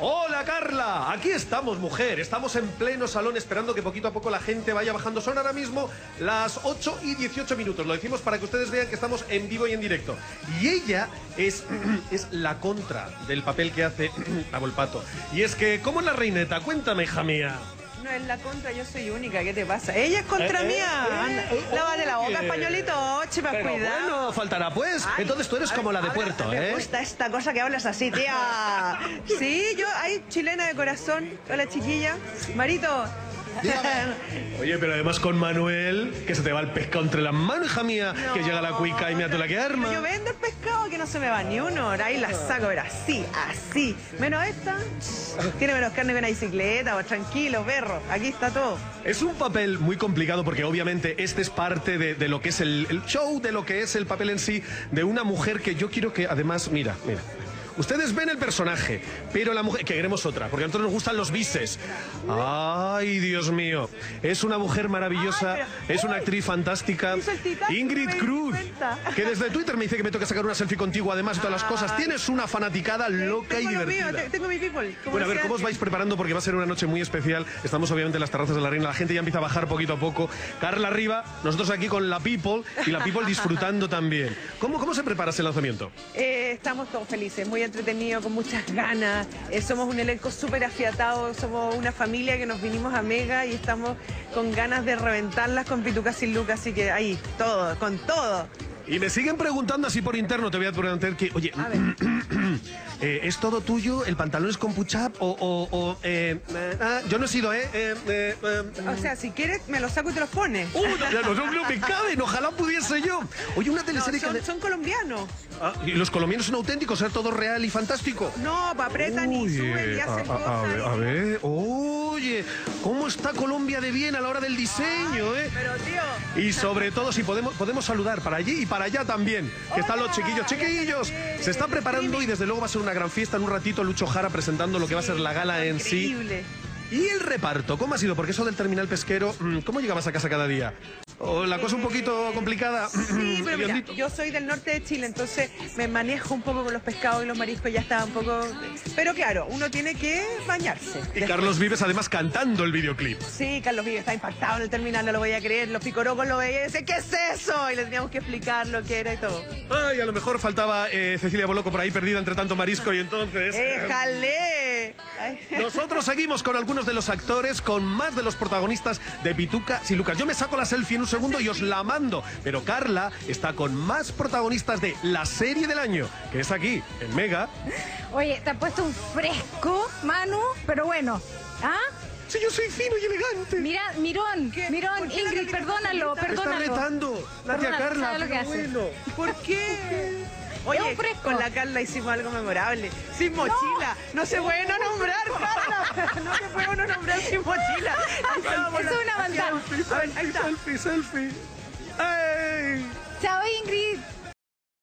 Hola Carla, aquí estamos mujer, estamos en pleno salón esperando que poquito a poco la gente vaya bajando. Son ahora mismo las 8:18, lo decimos para que ustedes vean que estamos en vivo y en directo. Y ella es la contra del papel que hace a Volpato. Y es que, ¿cómo es la reineta? Cuéntame, hija mía. No, es la contra, yo soy única, ¿qué te pasa? Ella es contra mía. Lávale la boca, españolito, chiva, cuidado. Bueno, faltará pues. Ay, entonces tú eres como la de Puerto, ¿eh? Me gusta esta cosa que hablas así, tía. Sí, yo, ahí, chilena de corazón. Hola, chiquilla. Marito. Oye, pero además con Manuel, que se te va el pescado entre las manos, hija mía, no, que llega la cuica y mira tú la que arma. Yo vendo el pescado que no se me va ni uno, ahí la saco, pero así, así. Menos esta, tiene menos carne que una bicicleta, o tranquilo, perro, aquí está todo. Es un papel muy complicado porque obviamente este es parte de lo que es el show, de lo que es el papel en sí, de una mujer que yo quiero que además, mira, mira. Ustedes ven el personaje, pero la mujer... Que queremos otra, porque a nosotros nos gustan los bises. ¡Ay, Dios mío! Es una mujer maravillosa, es una actriz fantástica. Ingrid Cruz, que desde Twitter me dice que me toca sacar una selfie contigo, además de todas las cosas. Tienes una fanaticada loca y divertida. Tengo mi people. Bueno, a ver, ¿cómo os vais preparando? Porque va a ser una noche muy especial. Estamos, obviamente, en las terrazas de la Reina. La gente ya empieza a bajar poquito a poco. Carla arriba, nosotros aquí con la people, y la people disfrutando también. ¿Cómo se prepara ese lanzamiento? Estamos todos felices, muy entretenido, con muchas ganas. Somos un elenco súper afiatado, somos una familia que nos vinimos a Mega y estamos con ganas de reventarlas con Pituca Sin Lucas, así que ahí, todo, con todo. Y me siguen preguntando así por interno, te voy a preguntar que, oye, ¿es todo tuyo? ¿El pantalón es con push-up? Yo no he sido, o sea, si quieres, me lo saco y te los pones. No me caben, ojalá pudiese yo. Oye, una teleserie no, son colombianos. Ah, ¿y los colombianos son auténticos? ¿Es todo real y fantástico? No, apretan y suben y hacen cosas. A ver, oye, ¿cómo está Colombia de bien a la hora del diseño? Pero, tío. Y sobre todo, si podemos saludar para allí y para allá también, que están los chiquillos. ¡Chiquillos! Se están preparando y desde luego va a ser una gran fiesta. En un ratito Lucho Jara presentando lo que va a ser la gala en sí. Increíble. Y el reparto, ¿cómo ha sido? Porque eso del terminal pesquero, ¿cómo llegabas a casa cada día? Oh, la cosa un poquito complicada. Sí, pero mira, yo soy del norte de Chile, entonces me manejo un poco con los pescados y los mariscos, ya estaba un poco... Pero claro, uno tiene que bañarse. Y después. Carlos Vives además cantando el videoclip. Sí, Carlos Vives está impactado en el terminal, no lo voy a creer, los picorocos lo veían y decían, ¿qué es eso? Y le teníamos que explicar lo que era y todo. Ay, a lo mejor faltaba Cecilia Bolocco por ahí perdida entre tanto marisco y entonces... ¡Éjale! Nosotros seguimos con algunos de los actores, con más de los protagonistas de Pituca Sin Lucas. Yo me saco la selfie en un segundo y os la mando. Pero Carla está con más protagonistas de la serie del año, que es aquí, en Mega. Oye, te ha puesto un fresco, Manu, pero bueno. ¿Ah? Sí, yo soy fino y elegante. Mira, Mirón, ¿qué? Mirón, Ingrid, perdónalo, perdónalo. Está retando, Nadia Carla, pero que bueno. ¿Por qué? Oye, con la Carla hicimos algo memorable. Sin mochila. No se puede no nombrar, Carla. No se puede no nombrar sin mochila. Es una bandera. Selfie, selfie, selfie. ¡Ey! ¡Chao, Ingrid!